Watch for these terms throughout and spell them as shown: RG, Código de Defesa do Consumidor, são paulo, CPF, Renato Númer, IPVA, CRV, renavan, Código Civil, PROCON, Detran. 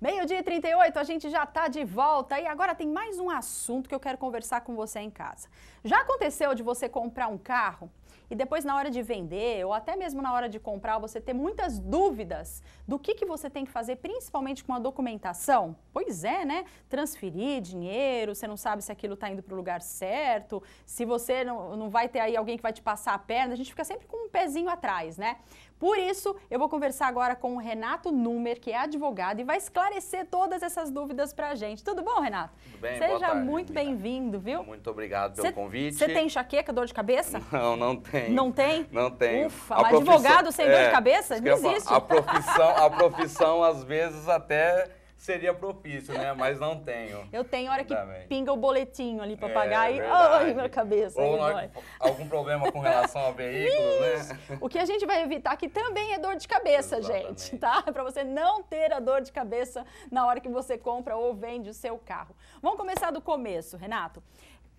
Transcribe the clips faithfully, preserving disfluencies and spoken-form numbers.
meio-dia e trinta e oito, a gente já está de volta e agora tem mais um assunto que eu quero conversar com você em casa. Já aconteceu de você comprar um carro e depois na hora de vender ou até mesmo na hora de comprar você ter muitas dúvidas do que, que você tem que fazer, principalmente com a documentação? Pois é, né? Transferir dinheiro, você não sabe se aquilo está indo para o lugar certo, se você não, não vai ter aí alguém que vai te passar a perna, a gente fica sempre com um pezinho atrás, né? Por isso, eu vou conversar agora com o Renato Númer, que é advogado, e vai esclarecer todas essas dúvidas pra gente. Tudo bom, Renato? Tudo bem, boa tarde. Seja muito bem-vindo, viu? Muito obrigado pelo convite. Você tem enxaqueca, dor de cabeça? Não, não tenho. Não tem? Não tenho. Ufa, mas advogado sem dor de cabeça? Não existe. A profissão, a profissão às vezes, até seria propício, né? Mas não tenho. Eu tenho hora que também pinga o boletinho ali para é, pagar e... Ai, minha cabeça. Ou na, algum problema com relação ao veículo, né? O que a gente vai evitar que também é dor de cabeça, exatamente, gente, tá? Para você não ter a dor de cabeça na hora que você compra ou vende o seu carro. Vamos começar do começo, Renato.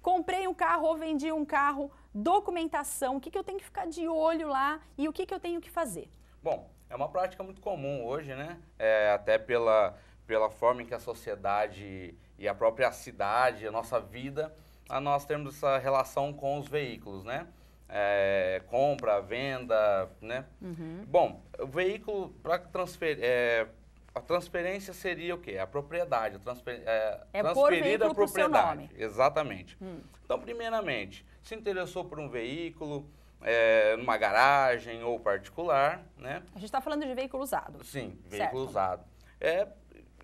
Comprei um carro ou vendi um carro, documentação, o que, que eu tenho que ficar de olho lá e o que, que eu tenho que fazer? Bom, é uma prática muito comum hoje, né? É, até pela... pela forma em que a sociedade e a própria cidade, a nossa vida, a nós temos essa relação com os veículos, né? É, compra, venda, né? Uhum. Bom, o veículo, para transferir, é, a transferência seria o quê? A propriedade, a transfer, é, é transferir a propriedade. Exatamente. Hum. Então, primeiramente, se interessou por um veículo, é, numa garagem ou particular, né? A gente está falando de veículo usado. Sim, veículo certo. usado. É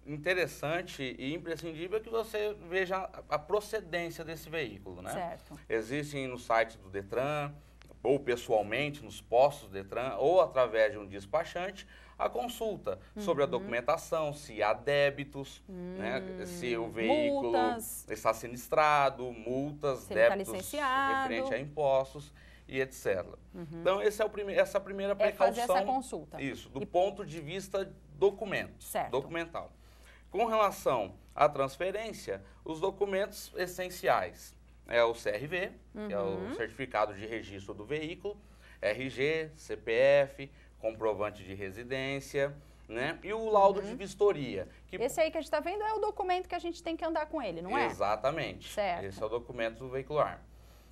interessante e imprescindível que você veja a procedência desse veículo, né? Certo. Existem no site do Detran, ou pessoalmente nos postos do Detran, ou através de um despachante, a consulta uhum. sobre a documentação, se há débitos, uhum. né? Se o veículo multas. está sinistrado, multas, se débitos tá referente a impostos e etcétera. Uhum. Então, esse é o prime essa primeira precaução. É fazer essa consulta. Isso, do e... ponto de vista documento, certo. documental. Com relação à transferência, os documentos essenciais é o C R V, uhum. que é o Certificado de Registro do Veículo, R G, C P F, comprovante de residência, né? E o laudo uhum. de vistoria. Que... Esse aí que a gente está vendo é o documento que a gente tem que andar com ele, não é? Exatamente. Certo. Esse é o documento veicular,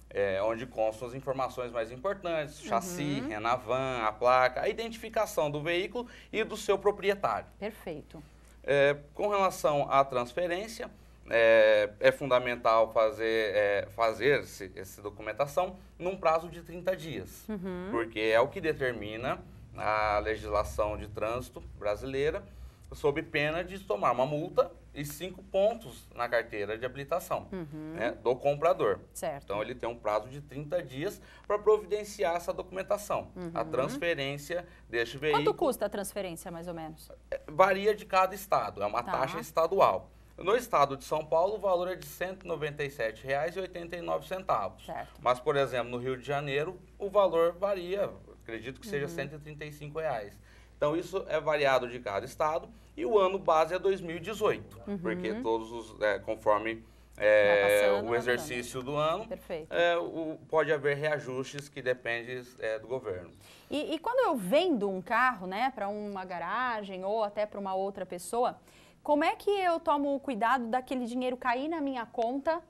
é, onde constam as informações mais importantes, chassi, uhum. renavan, a placa, a identificação do veículo e do seu proprietário. Perfeito. É, com relação à transferência, é, é fundamental fazer, é, fazer -se, essa documentação num prazo de trinta dias, uhum. porque é o que determina a legislação de trânsito brasileira, sob pena de tomar uma multa e cinco pontos na carteira de habilitação uhum. né, do comprador. Certo. Então, ele tem um prazo de trinta dias para providenciar essa documentação, uhum. a transferência deste veículo. Quanto custa a transferência, mais ou menos? Varia de cada estado, é uma tá. taxa estadual. No estado de São Paulo, o valor é de cento e noventa e sete reais e oitenta e nove centavos. Certo. Mas, por exemplo, no Rio de Janeiro, o valor varia, acredito que seja uhum. cento e trinta e cinco reais. Então, isso é variado de cada estado e o ano base é dois mil e dezoito, uhum. porque todos os, é, conforme é, passando, o exercício do ano, é, o, pode haver reajustes que dependem é, do governo. E, e quando eu vendo um carro, né, para uma garagem ou até para uma outra pessoa, como é que eu tomo cuidado daquele dinheiro cair na minha conta?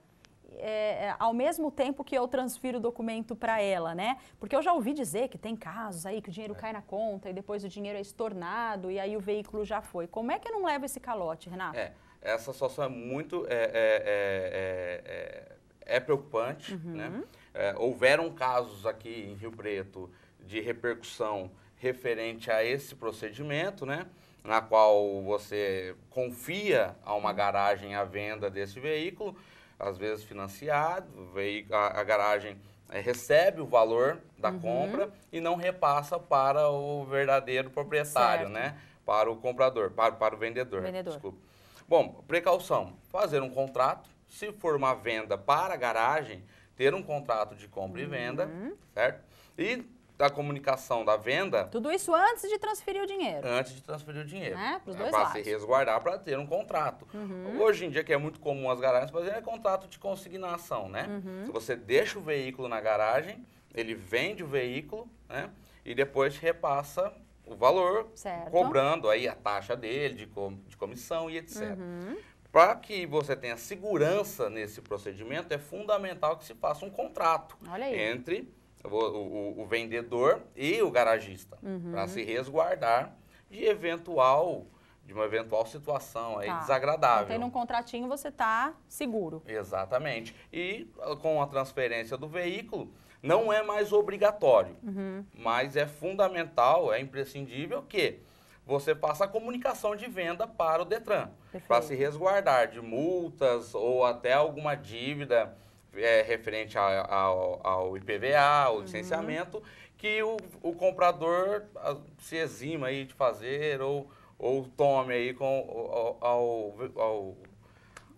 É, ao mesmo tempo que eu transfiro o documento para ela, né? Porque eu já ouvi dizer que tem casos aí que o dinheiro é. cai na conta e depois o dinheiro é estornado e aí o veículo já foi. Como é que eu não levo esse calote, Renato? É, essa situação é muito... é, é, é, é, é preocupante, uhum. né? É, houveram casos aqui em Rio Preto de repercussão referente a esse procedimento, né? Na qual você confia a uma garagem à venda desse veículo, às vezes financiado, a, a garagem é, recebe o valor da uhum. compra e não repassa para o verdadeiro proprietário, certo. né? Para o comprador, para, para o vendedor, vendedor. Desculpa. Bom, precaução, fazer um contrato, se for uma venda para a garagem, ter um contrato de compra uhum. e venda, certo? E da comunicação da venda... Tudo isso antes de transferir o dinheiro. Antes de transferir o dinheiro. Né? Para os dois lados. Para se resguardar, para ter um contrato. Uhum. Hoje em dia, que é muito comum as garagens fazerem, é contrato de consignação, né? Uhum. Você deixa o veículo na garagem, ele vende o veículo, né? E depois repassa o valor, certo, cobrando aí a taxa dele, de, com, de comissão e etcétera. Uhum. Para que você tenha segurança nesse procedimento, é fundamental que se faça um contrato entre o, o, o vendedor e o garagista, uhum, para se resguardar de eventual... de uma eventual situação aí, tá, desagradável. Então, tendo um contratinho, você está seguro. Exatamente. E com a transferência do veículo, não é mais obrigatório, uhum, mas é fundamental, é imprescindível que você faça a comunicação de venda para o Detran, para se resguardar de multas ou até alguma dívida é, referente a, a, ao, ao I P V A, ao, uhum, licenciamento, que o, o comprador se exima aí de fazer ou... ou tome aí com, ao, ao, ao,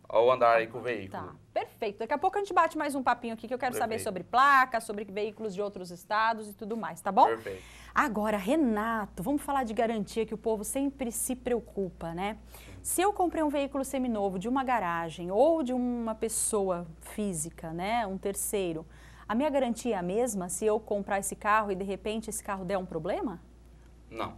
ao andar aí com o veículo. Tá, perfeito. Daqui a pouco a gente bate mais um papinho aqui que eu quero, perfeito, saber sobre placas, sobre veículos de outros estados e tudo mais, tá bom? Perfeito. Agora, Renato, vamos falar de garantia que o povo sempre se preocupa, né? Se eu comprei um veículo seminovo de uma garagem ou de uma pessoa física, né, um terceiro, a minha garantia é a mesma se eu comprar esse carro e de repente esse carro der um problema? Não.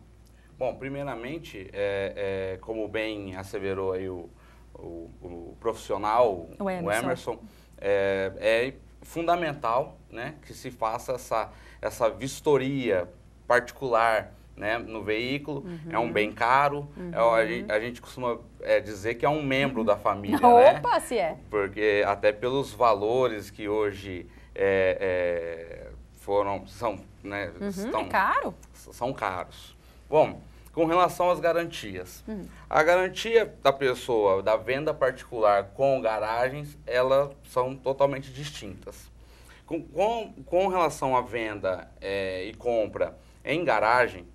Bom, primeiramente, é, é, como bem asseverou aí o, o, o profissional, o Emerson, o Emerson é, é fundamental, né, que se faça essa, essa vistoria particular, né, no veículo. Uhum. É um bem caro, uhum, é, a, a gente costuma é, dizer que é um membro, uhum, da família. Opa, né? Se é. Porque até pelos valores que hoje é, é, foram, são, né, uhum, estão, é caro? São caros. Bom, com relação às garantias, uhum, a garantia da pessoa, da venda particular com garagens, elas são totalmente distintas. Com, com, com relação à venda é, e compra em garagem,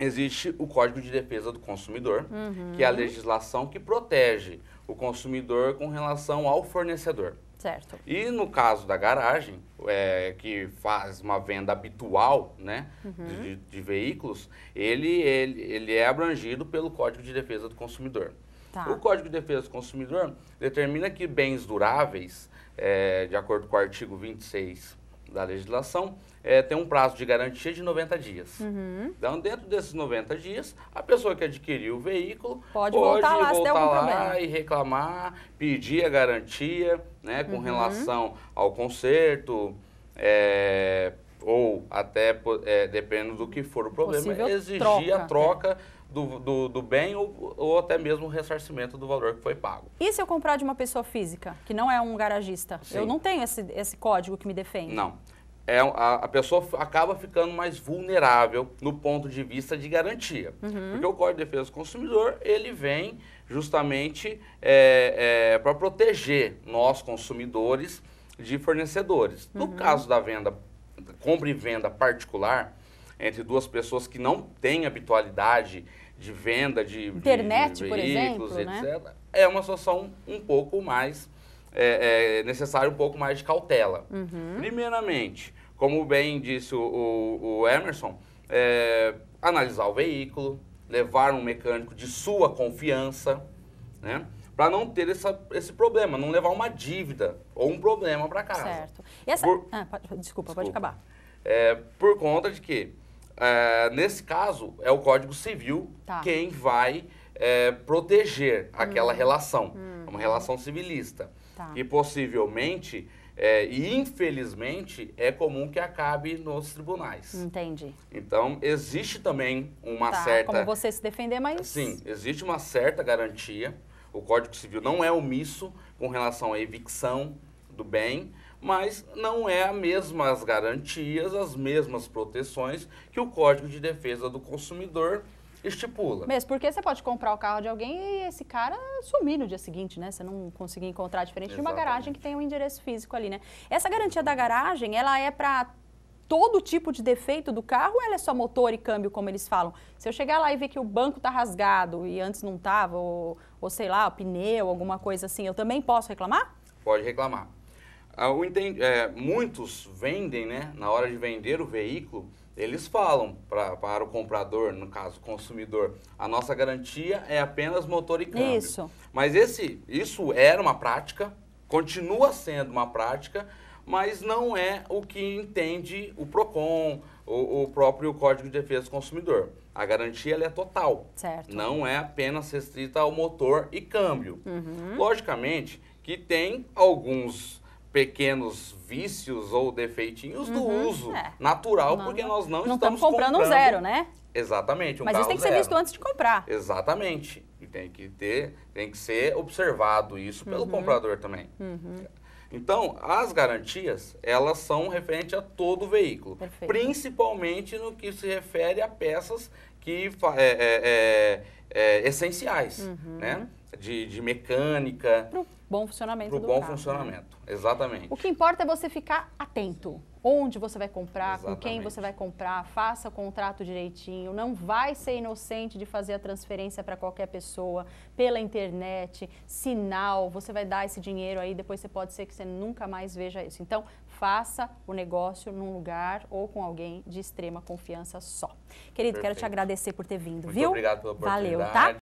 existe o Código de Defesa do Consumidor, uhum, que é a legislação que protege o consumidor com relação ao fornecedor. Certo. E no caso da garagem, é, que faz uma venda habitual, né, uhum, de, de veículos, ele, ele, ele é abrangido pelo Código de Defesa do Consumidor. Tá. O Código de Defesa do Consumidor determina que bens duráveis, é, de acordo com o artigo vinte e seis da legislação, é, tem um prazo de garantia de noventa dias. Uhum. Então, dentro desses noventa dias, a pessoa que adquiriu o veículo pode, pode voltar lá, voltar lá e reclamar, pedir a garantia, né, com, uhum, relação ao conserto, é, ou até, é, dependendo do que for o problema, possível exigir troca, a troca, né, do, do, do bem ou, ou até mesmo o ressarcimento do valor que foi pago. E se eu comprar de uma pessoa física, que não é um garagista? Sim. Eu não tenho esse, esse código que me defende? Não. É, a, a pessoa acaba ficando mais vulnerável no ponto de vista de garantia. Uhum. Porque o Código de Defesa do Consumidor, ele vem justamente é, é, para proteger nós, consumidores, de fornecedores. Uhum. No caso da venda, compra e venda particular, entre duas pessoas que não têm habitualidade de venda de, Internet, de, de veículos, por exemplo, etcétera, né? É uma situação um pouco mais... É, é necessário um pouco mais de cautela. Uhum. Primeiramente, como bem disse o, o, o Emerson, é, analisar o veículo, levar um mecânico de sua confiança, né, para não ter essa, esse problema, não levar uma dívida ou um problema para casa. Certo. E essa... por... ah, pode... Desculpa, Desculpa, pode acabar. É, por conta de que, é, nesse caso, é o Código Civil, tá, quem vai é, proteger aquela, hum, relação, hum, uma relação civilista. Tá. E possivelmente, é, e infelizmente, é comum que acabe nos tribunais. Entendi. Então, existe também uma, tá, certa... como você se defender, mas... Sim, existe uma certa garantia. O Código Civil não é omisso com relação à evicção do bem, mas não é as mesmas garantias, as mesmas proteções que o Código de Defesa do Consumidor estipula. Mesmo porque você pode comprar o carro de alguém e esse cara sumir no dia seguinte, né? Você não conseguir encontrar, diferente, exatamente, de uma garagem que tem um endereço físico ali, né? Essa garantia da garagem, ela é para todo tipo de defeito do carro ou ela é só motor e câmbio, como eles falam? Se eu chegar lá e ver que o banco tá rasgado e antes não tava, ou, ou sei lá, o pneu, alguma coisa assim, eu também posso reclamar? Pode reclamar. Ah, o entendi, é, muitos vendem, né? Na hora de vender o veículo, eles falam pra, para o comprador, no caso, consumidor, a nossa garantia é apenas motor e câmbio. Isso. Mas esse, isso era uma prática, continua sendo uma prática, mas não é o que entende o PROCON, o, o próprio Código de Defesa do Consumidor. A garantia ela é total, certo. Não é apenas restrita ao motor e câmbio. Uhum. Logicamente que tem alguns pequenos vícios ou defeitinhos uhum. do uso é. natural, não, porque nós não, não estamos, estamos comprando, comprando um zero, né? Exatamente, um mas isso tem que zero. ser visto antes de comprar. Exatamente, e tem que ter, tem que ser observado isso pelo uhum. comprador também. Uhum. Então, as garantias, elas são referentes a todo o veículo, perfeito. Principalmente no que se refere a peças que, é, é, é, é, essenciais, uhum. né? De, de mecânica. Para o bom funcionamento do carro. Para o bom funcionamento, né? Exatamente. O que importa é você ficar atento. Onde você vai comprar, exatamente. Com quem você vai comprar, faça o contrato direitinho, não vai ser inocente de fazer a transferência para qualquer pessoa, pela internet, sinal, você vai dar esse dinheiro aí, depois você pode ser que você nunca mais veja isso. Então, faça o negócio num lugar ou com alguém de extrema confiança só. Querido, perfeito. Quero te agradecer por ter vindo, muito viu? Obrigado pela oportunidade. Valeu, tá?